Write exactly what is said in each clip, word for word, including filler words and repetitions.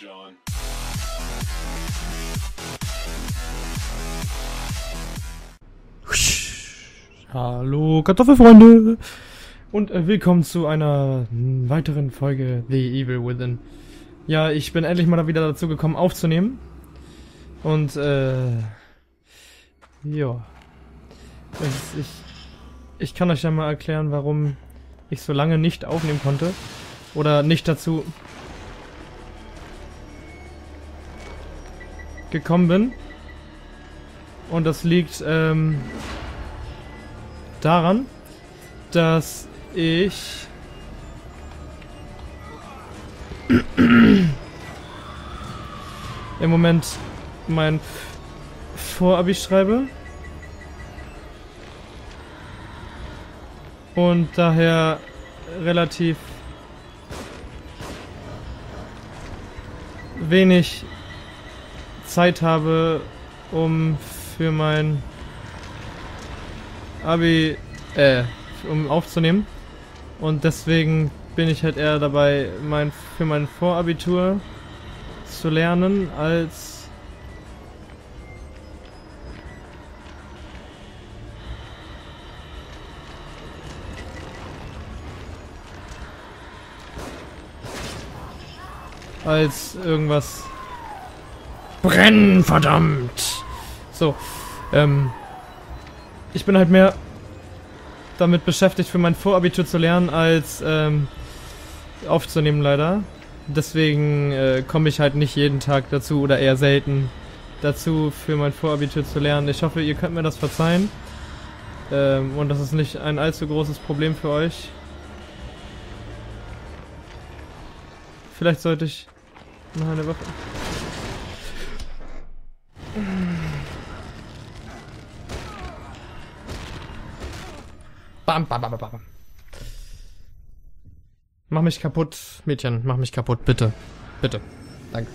John. Hallo Kartoffelfreunde und willkommen zu einer weiteren Folge The Evil Within. Ja, ich bin endlich mal wieder dazu gekommen aufzunehmen und äh, ja, ich, ich kann euch ja mal erklären, warum ich so lange nicht aufnehmen konnte oder nicht dazu gekommen bin, und das liegt ähm, daran, dass ich im Moment mein Vorabi schreibe und daher relativ wenig Zeit habe, um für mein Abi äh, um aufzunehmen, und deswegen bin ich halt eher dabei, mein für mein Vorabitur zu lernen, als als irgendwas brennen, verdammt! So, ähm, ich bin halt mehr damit beschäftigt, für mein Vorabitur zu lernen, als ähm, aufzunehmen, leider. Deswegen äh, komme ich halt nicht jeden Tag dazu, oder eher selten dazu, für mein Vorabitur zu lernen. Ich hoffe, ihr könnt mir das verzeihen. Ähm, und das ist nicht ein allzu großes Problem für euch. Vielleicht sollte ich noch eine Waffe... Bam, bam, bam, bam. Mach mich kaputt, Mädchen, mach mich kaputt, bitte. Bitte. Danke.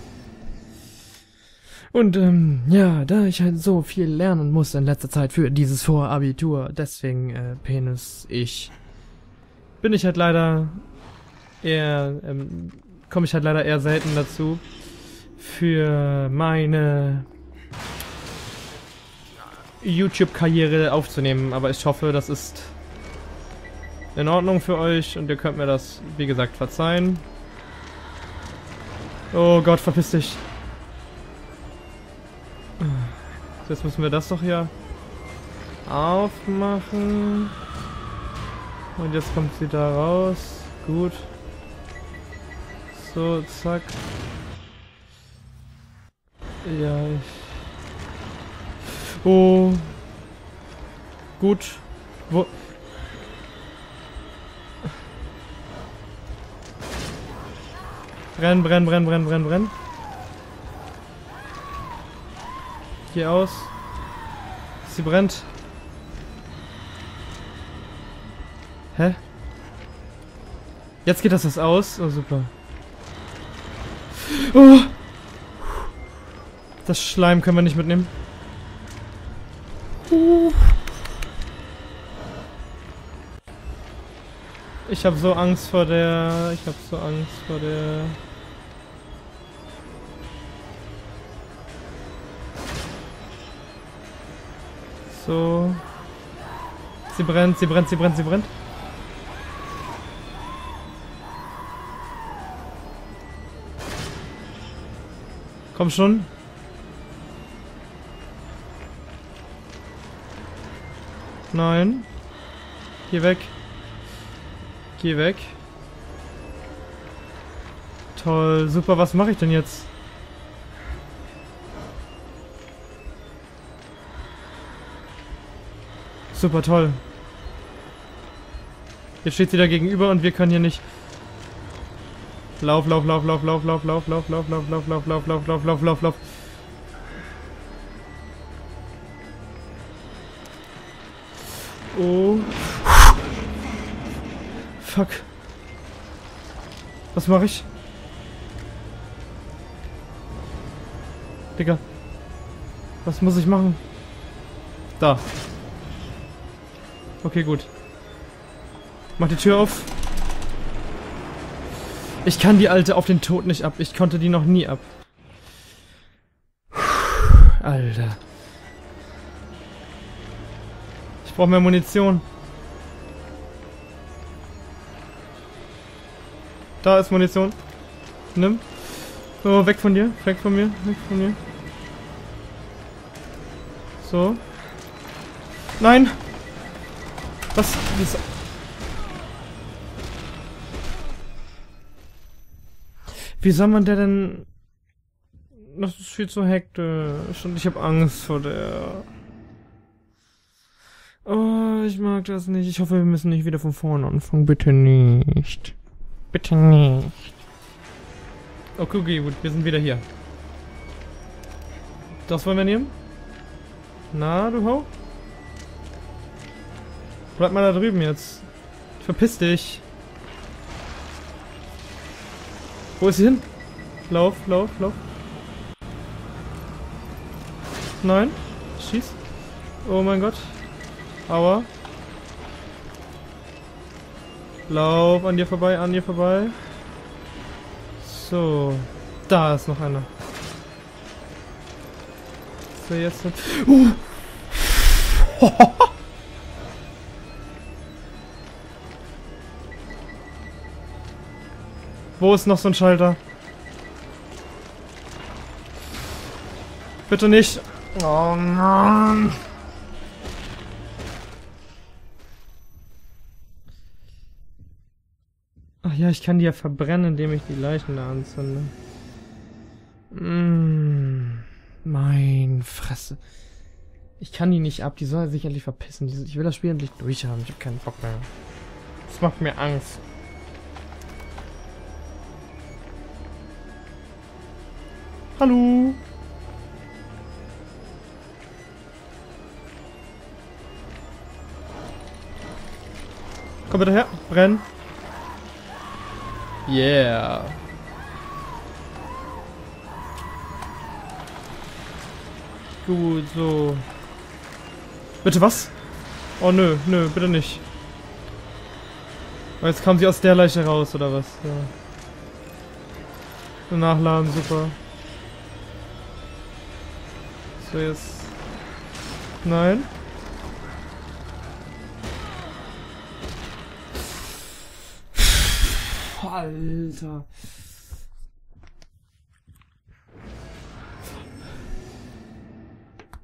Und ähm, ja, da ich halt so viel lernen muss in letzter Zeit für dieses Vorabitur, deswegen äh, Penis, ich bin ich halt leider eher, ähm, komme ich halt leider eher selten dazu, für meine YouTube-Karriere aufzunehmen, aber ich hoffe, das ist in Ordnung für euch und ihr könnt mir das, wie gesagt, verzeihen. Oh Gott, verpiss dich. Jetzt müssen wir das doch hier aufmachen. Und jetzt kommt sie da raus. Gut. So, zack. Ja, ich... Oh. Gut. Wo... Brenn, brenn, brenn, brenn, brenn, brenn. Geh aus. Sie brennt. Hä? Jetzt geht das das aus? Oh, super. Oh! Das Schleim können wir nicht mitnehmen. Uh. Ich hab so Angst vor der... Ich hab so Angst vor der... So... Sie brennt, sie brennt, sie brennt, sie brennt. Komm schon. Nein. Geh weg. Geh weg. Toll, super, was mache ich denn jetzt? Super, toll. Jetzt steht sie da gegenüber und wir können hier nicht... Lauf, lauf, lauf, lauf, lauf, lauf, lauf, lauf, lauf, lauf, lauf, lauf, lauf, lauf, lauf, lauf, lauf, lauf. Oh... Fuck. Was mache ich? Digga. Was muss ich machen? Da. Okay, gut. Mach die Tür auf. Ich kann die Alte auf den Tod nicht ab. Ich konnte die noch nie ab. Alter. Ich brauche mehr Munition. Da ist Munition. Nimm. So, weg von dir. Weg von mir. Weg von mir. So. Nein! Was? Was? Wie soll man der denn... Das ist viel zu hektisch und ich habe Angst vor der... Oh, ich mag das nicht. Ich hoffe, wir müssen nicht wieder von vorne anfangen. Bitte nicht. Bitte nicht. Okay, okay, gut. Wir sind wieder hier. Das wollen wir nehmen? Na, du Hau? Bleib mal da drüben jetzt. Verpiss dich. Wo ist sie hin? Lauf, lauf, lauf. Nein. Schieß. Oh mein Gott. Aua. Lauf an dir vorbei, an dir vorbei. So. Da ist noch einer. So, jetzt... Uh. Wo ist noch so ein Schalter? Bitte nicht. Oh Mann. Ach ja, ich kann die ja verbrennen, indem ich die Leichen da anzünde. Mmh. Mein Fresse. Ich kann die nicht ab. Die soll sich endlich verpissen. Ich will das Spiel endlich durchhaben. Ich habe keinen Bock mehr. Das macht mir Angst. Hallo. Komm bitte her. Brenn. Yeah. Gut, so. Bitte was? Oh nö, nö, bitte nicht. Jetzt kam sie aus der Leiche raus, oder was? Ja. Nachladen, super. So, jetzt... Nein. Alter.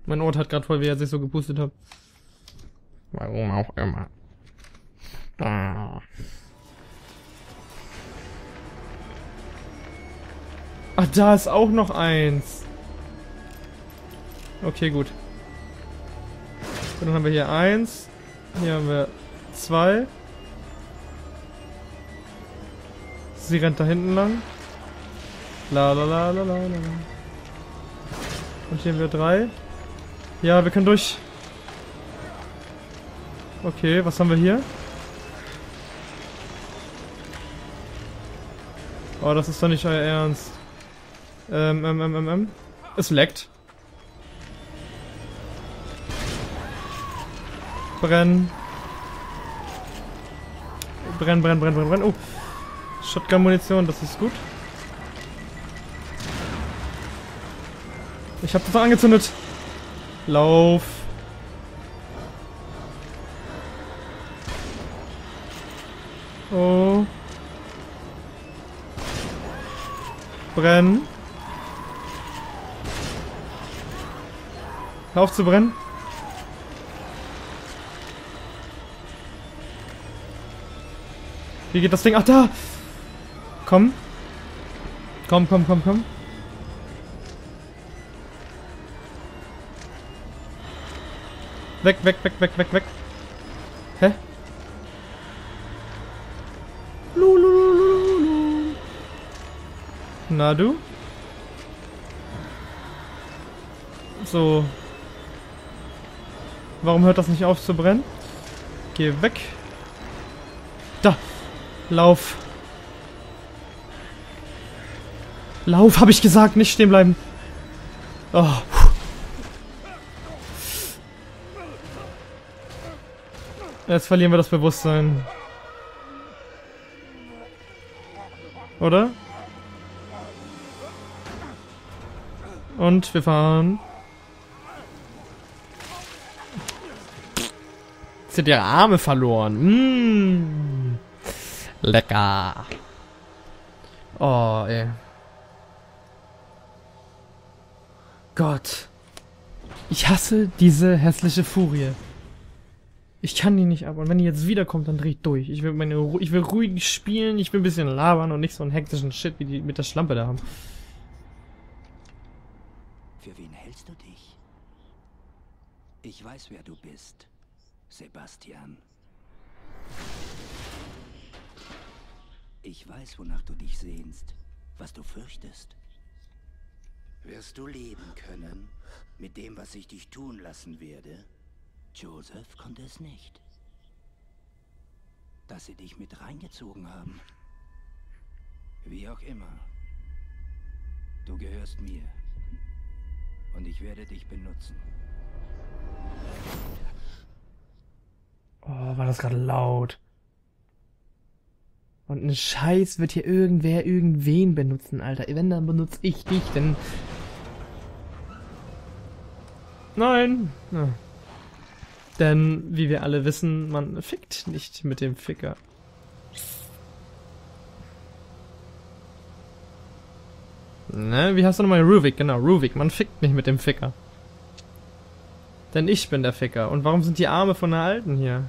Mein Ohr hat gerade voll, wie er sich so gepustet hat. Warum auch immer. Ah. Ach, da ist auch noch eins. Okay, gut. Und dann haben wir hier eins. Hier haben wir zwei. Sie rennt da hinten lang. La la la la la. Und hier haben wir drei. Ja, wir können durch. Okay, was haben wir hier? Oh, das ist doch nicht euer Ernst. Ähm, ähm, ähm, ähm. Es leckt. Brennen. Brennen, brennen, brennen, brennen, brennen. Oh. Shotgun-Munition, das ist gut. Ich hab das angezündet. Lauf. Oh. Brennen. Hör auf zu brennen. Wie geht das Ding? Ach, da! Komm. Komm, komm, komm, komm. Weg, weg, weg, weg, weg, weg. Hä? Lululululu. Na du? So. Warum hört das nicht auf zu brennen? Geh weg. Da! Lauf. Lauf, habe ich gesagt, nicht stehen bleiben. Oh. Jetzt verlieren wir das Bewusstsein. Oder? Und wir fahren. Jetzt sind ihre Arme verloren. Mmh. Lecker. Oh, ey. Gott. Ich hasse diese hässliche Furie. Ich kann die nicht ab. Und wenn die jetzt wiederkommt, dann dreh ich durch. Ich will, meine Ru ich will ruhig spielen, ich will ein bisschen labern und nicht so einen hektischen Shit, wie die mit der Schlampe da haben. Für wen hältst du dich? Ich weiß, wer du bist, Sebastian. Ich weiß, wonach du dich sehnst, was du fürchtest. Wirst du leben können mit dem, was ich dich tun lassen werde? Joseph konnte es nicht. Dass sie dich mit reingezogen haben. Wie auch immer. Du gehörst mir. Und ich werde dich benutzen. Oh, war das gerade laut. Und ein Scheiß wird hier irgendwer irgendwen benutzen, Alter. Wenn, dann benutze ich dich, denn... Nein! Ja. Denn, wie wir alle wissen, man fickt nicht mit dem Ficker. Ne, wie heißt du nochmal? Ruvik, genau, Ruvik. Man fickt nicht mit dem Ficker. Denn ich bin der Ficker. Und warum sind die Arme von der Alten hier?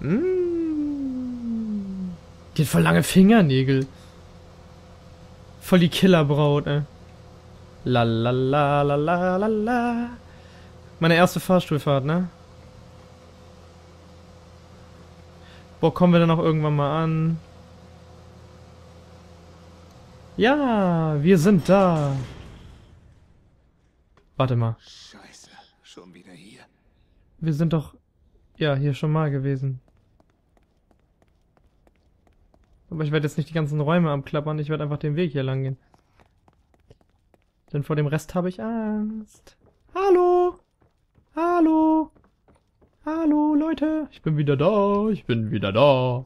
Mmh. Die hat voll lange Fingernägel. Voll die Killerbraut, ey. La la la la la la la. Meine erste Fahrstuhlfahrt, ne? Boah, kommen wir dann auch irgendwann mal an? Ja, wir sind da. Warte mal. Scheiße, schon wieder hier. Wir sind doch... Ja, hier schon mal gewesen. Aber ich werde jetzt nicht die ganzen Räume abklappern, ich werde einfach den Weg hier lang gehen. Denn vor dem Rest habe ich Angst. Hallo! Hallo! Hallo, Leute! Ich bin wieder da, ich bin wieder da.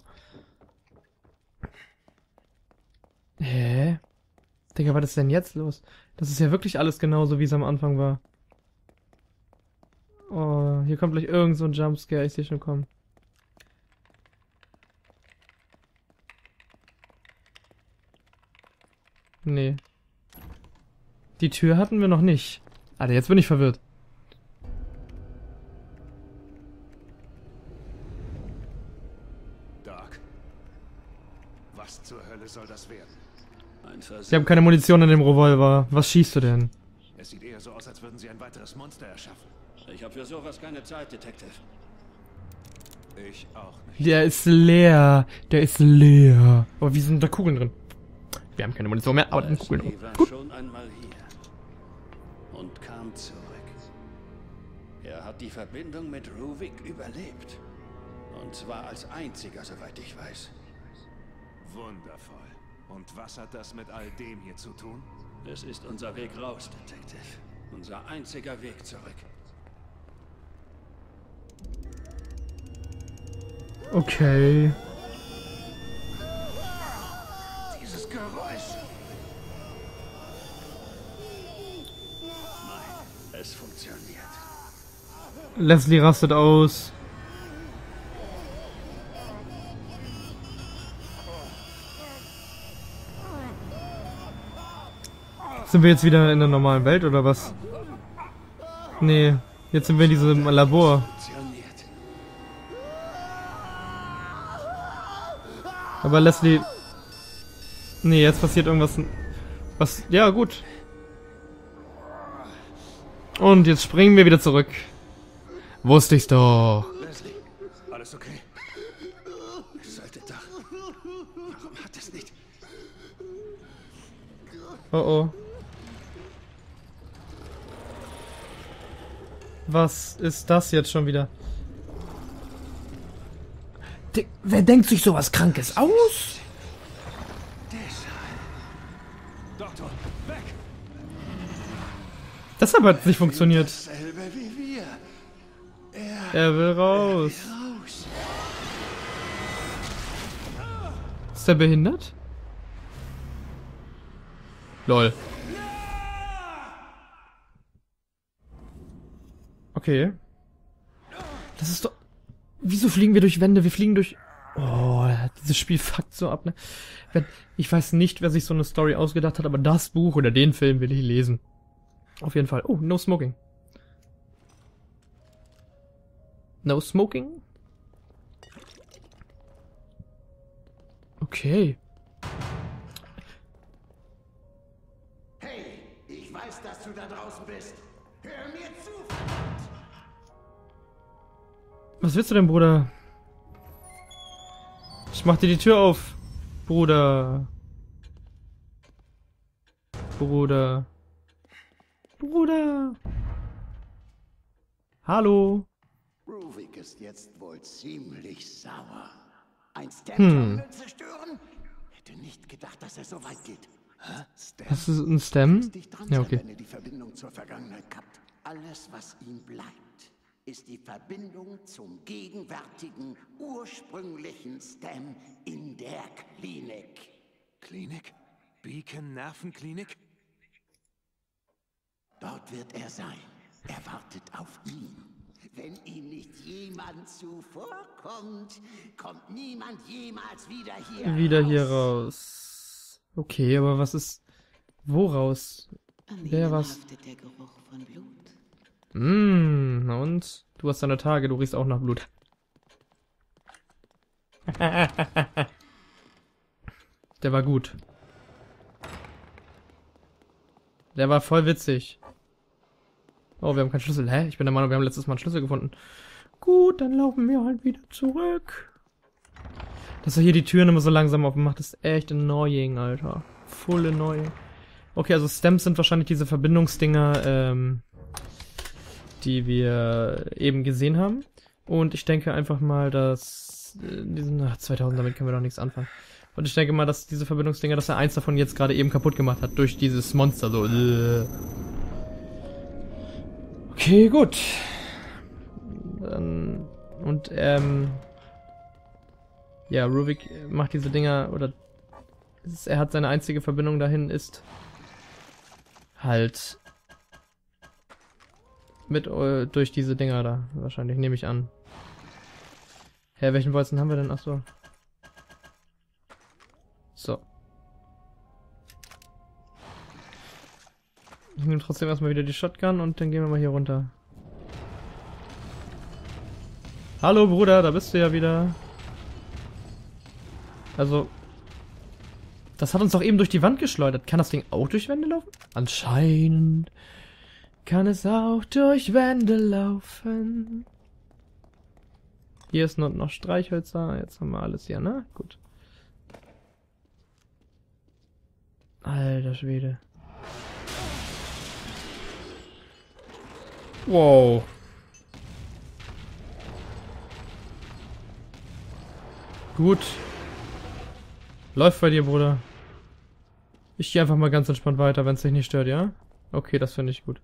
Hä? Digga, was ist denn jetzt los? Das ist ja wirklich alles genauso, wie es am Anfang war. Oh, hier kommt gleich irgend so ein Jumpscare, ich sehe schon kommen. Nee. Die Tür hatten wir noch nicht. Alter, jetzt bin ich verwirrt. Was zur Hölle soll das werden? Sie haben keine Munition in dem Revolver. Was schießt du denn? Es sieht eher so aus, als würden sie ein weiteres Monster erschaffen. Ich habe für sowas keine Zeit, Detective. Ich auch nicht. Der ist leer. Der ist leer. Aber wie sind da Kugeln drin? Wir haben keine Munition mehr, aber da sind Kugeln drin. Gut. Schon einmal hier und kam zurück. Er hat die Verbindung mit Ruvik überlebt. Und zwar als einziger, soweit ich weiß. Wundervoll. Und was hat das mit all dem hier zu tun? Es ist unser Weg raus, Detective. Unser einziger Weg zurück. Okay. Dieses Geräusch. Nein, es funktioniert. Leslie rastet aus. Sind wir jetzt wieder in der normalen Welt oder was? Nee, jetzt sind wir in diesem Labor. Aber Leslie... Nee, jetzt passiert irgendwas... Was... Ja, gut. Und jetzt springen wir wieder zurück. Wusste ich's doch. Leslie, alles okay? Ich sollte doch... Warum hat es nicht... Oh oh. Was ist das jetzt schon wieder? D- Wer denkt sich sowas Krankes aus? Deshalb hat es nicht funktioniert. Er will raus. Ist er behindert? Lol. Okay. Das ist doch... Wieso fliegen wir durch Wände? Wir fliegen durch... Oh, dieses Spiel fuckt so ab, ne? Ich weiß nicht, wer sich so eine Story ausgedacht hat, aber das Buch oder den Film will ich lesen. Auf jeden Fall. Oh, no smoking. No smoking? Okay. Hey, ich weiß, dass du da draußen bist. Hör mir zu, verdammt! Was willst du denn, Bruder? Ich mach dir die Tür auf, Bruder. Bruder. Bruder. Hallo. Ruvik ist jetzt wohl ziemlich sauer. Ein Stem zerstören? Hätte nicht gedacht, dass er so weit geht. Das ist ein Stem? Ja, okay. Wenn er die Verbindung zur Vergangenheit kappt, alles, was ihm bleibt, ist die Verbindung zum gegenwärtigen, ursprünglichen Stem in der Klinik. Klinik? Beacon Nervenklinik? Dort wird er sein. Er wartet auf ihn. Wenn ihm nicht jemand zuvorkommt, kommt niemand jemals wieder hier Wieder raus. hier raus. Okay, aber was ist... Woraus? Wer was? Der Geruch von Blut. Mmh, und? Du hast deine Tage, du riechst auch nach Blut. Der war gut. Der war voll witzig. Oh, wir haben keinen Schlüssel. Hä? Ich bin der Meinung, wir haben letztes Mal einen Schlüssel gefunden. Gut, dann laufen wir halt wieder zurück. Dass er hier die Türen immer so langsam aufmacht, ist echt annoying, Alter. Full annoying. Okay, also Stems sind wahrscheinlich diese Verbindungsdinger, ähm... die wir eben gesehen haben. Und ich denke einfach mal, dass... Äh, diesen, ach, zweitausend, damit können wir doch nichts anfangen. Und ich denke mal, dass diese Verbindungsdinger, dass er eins davon jetzt gerade eben kaputt gemacht hat. Durch dieses Monster, so... Äh. Okay, gut. Dann, und, ähm... ja, Ruvik macht diese Dinger, oder... Er hat seine einzige Verbindung dahin, ist... halt... mit äh, durch diese Dinger da wahrscheinlich, nehme ich an. Hä, welchen Bolzen haben wir denn? Achso. So. Ich nehme trotzdem erstmal wieder die Shotgun und dann gehen wir mal hier runter. Hallo Bruder, da bist du ja wieder. Also. Das hat uns doch eben durch die Wand geschleudert. Kann das Ding auch durch Wände laufen? Anscheinend. Kann es auch durch Wände laufen? Hier ist noch, noch Streichhölzer. Jetzt haben wir alles hier, ne? Gut. Alter Schwede. Wow. Gut. Läuft bei dir, Bruder. Ich gehe einfach mal ganz entspannt weiter, wenn es dich nicht stört, ja? Okay, das finde ich gut.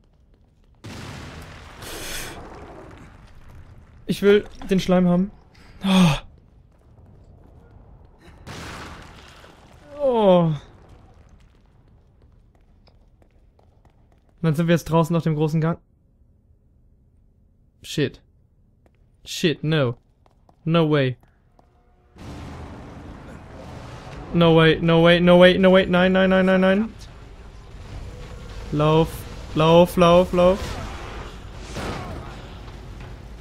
Ich will den Schleim haben. Oh. Oh. Dann sind wir jetzt draußen auf dem großen Gang. Shit. Shit, no. No way. No way, no way, no way, no way. Nein, nein, nein, nein, nein. Lauf, lauf, lauf, lauf.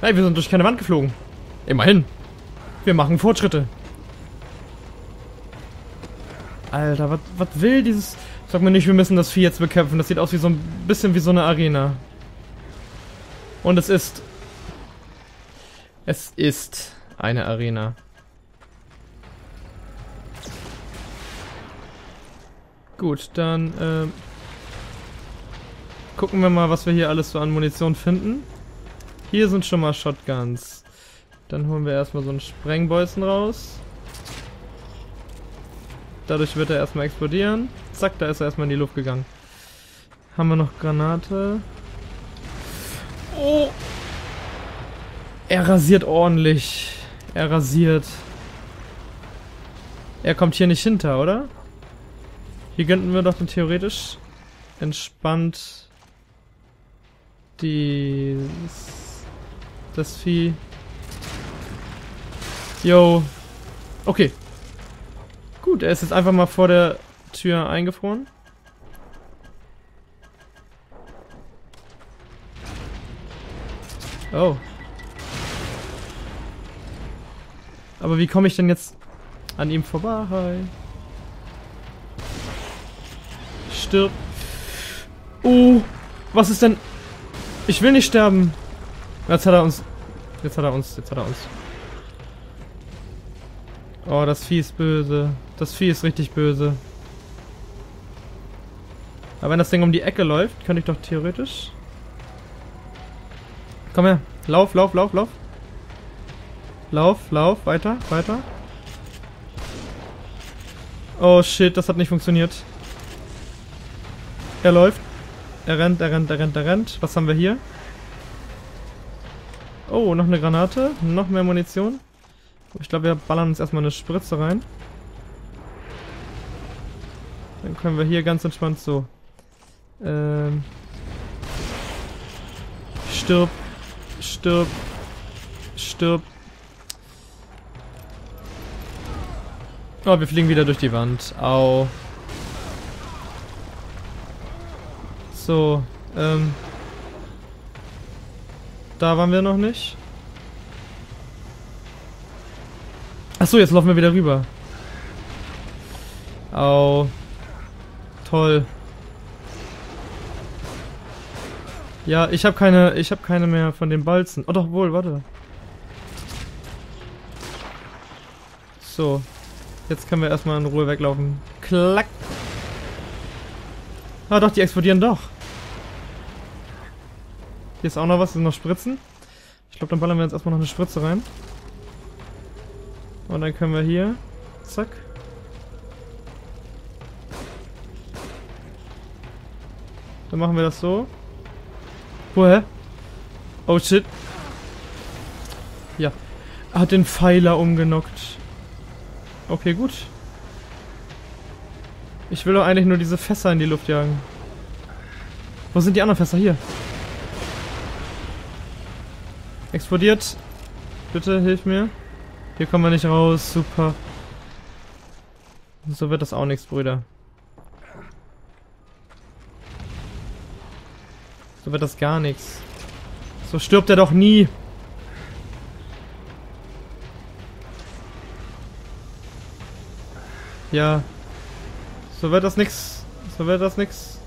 Hey, wir sind durch keine Wand geflogen. Immerhin. Wir machen Fortschritte. Alter, was was will dieses... Sag mir nicht, wir müssen das Vieh jetzt bekämpfen. Das sieht aus wie so ein bisschen wie so eine Arena. Und es ist... Es ist eine Arena. Gut, dann... Äh, gucken wir mal, was wir hier alles so an Munition finden. Hier sind schon mal Shotguns. Dann holen wir erstmal so einen Sprengbolzen raus. Dadurch wird er erstmal explodieren. Zack, da ist er erstmal in die Luft gegangen. Haben wir noch Granate? Oh! Er rasiert ordentlich. Er rasiert. Er kommt hier nicht hinter, oder? Hier könnten wir doch dann theoretisch entspannt die das Vieh. Yo. Okay. Gut, er ist jetzt einfach mal vor der Tür eingefroren. Oh. Aber wie komme ich denn jetzt an ihm vorbei? Stirb. Oh, was ist denn? Ich will nicht sterben. Jetzt hat er uns. Jetzt hat er uns. Jetzt hat er uns. Oh, das Vieh ist böse. Das Vieh ist richtig böse. Aber wenn das Ding um die Ecke läuft, könnte ich doch theoretisch... Komm her. Lauf, lauf, lauf, lauf. Lauf, lauf. Weiter, weiter. Oh shit, das hat nicht funktioniert. Er läuft. Er rennt, er rennt, er rennt, er rennt. Was haben wir hier? Oh, noch eine Granate. Noch mehr Munition. Ich glaube, wir ballern uns erstmal eine Spritze rein. Dann können wir hier ganz entspannt so. Ähm. Stirb. Stirb. Stirb. Oh, wir fliegen wieder durch die Wand. Au. So. Ähm. Da waren wir noch nicht. Achso, jetzt laufen wir wieder rüber. Au. Toll. Ja, ich habe keine, ich habe keine mehr von den Balzen. Oh doch wohl, warte. So. Jetzt können wir erstmal in Ruhe weglaufen. Klack. Ah doch, die explodieren doch. Hier ist auch noch was, sind noch Spritzen. Ich glaube, dann ballern wir jetzt erstmal noch eine Spritze rein. Und dann können wir hier, zack. Dann machen wir das so. Woher? Oh shit. Ja. Er hat den Pfeiler umgenockt. Okay, gut. Ich will doch eigentlich nur diese Fässer in die Luft jagen. Wo sind die anderen Fässer? Hier. Explodiert. Bitte, hilf mir. Hier kommen wir nicht raus, super. So wird das auch nichts, Brüder. So wird das gar nichts. So stirbt er doch nie. Ja. So wird das nichts. So wird das nichts.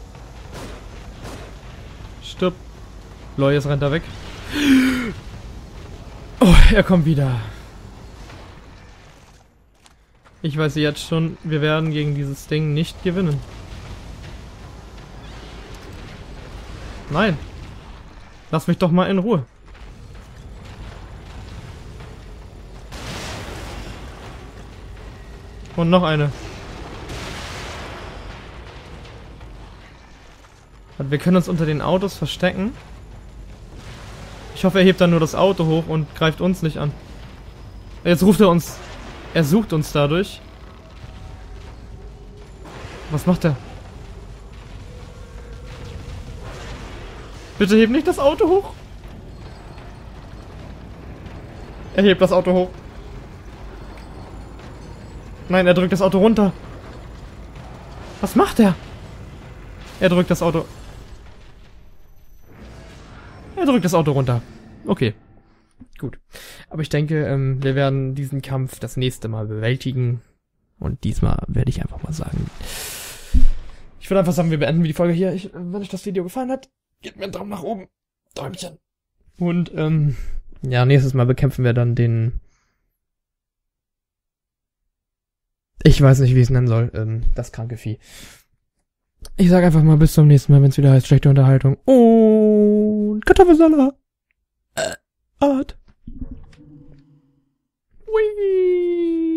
Stirbt. Lol, jetzt rennt er weg. Oh, er kommt wieder. Ich weiß jetzt schon, wir werden gegen dieses Ding nicht gewinnen. Nein. Lass mich doch mal in Ruhe. Und noch eine. Wir können uns unter den Autos verstecken. Ich hoffe, er hebt dann nur das Auto hoch und greift uns nicht an. Jetzt ruft er uns. Er sucht uns dadurch. Was macht er? Bitte heb nicht das Auto hoch. Er hebt das Auto hoch. Nein, er drückt das Auto runter. Was macht er? Er drückt das Auto. Er drückt das Auto runter. Okay. Gut. Aber ich denke, ähm, wir werden diesen Kampf das nächste Mal bewältigen. Und diesmal werde ich einfach mal sagen... Ich würde einfach sagen, wir beenden die Folge hier. Ich, wenn euch das Video gefallen hat, gebt mir einen Daumen nach oben. Däumchen. Und, ähm, ja, nächstes Mal bekämpfen wir dann den... Ich weiß nicht, wie ich es nennen soll. Ähm, das kranke Vieh. Ich sage einfach mal bis zum nächsten Mal, wenn es wieder heißt, schlechte Unterhaltung. Und... Kartoffelsalat. Äh, Art. Wee!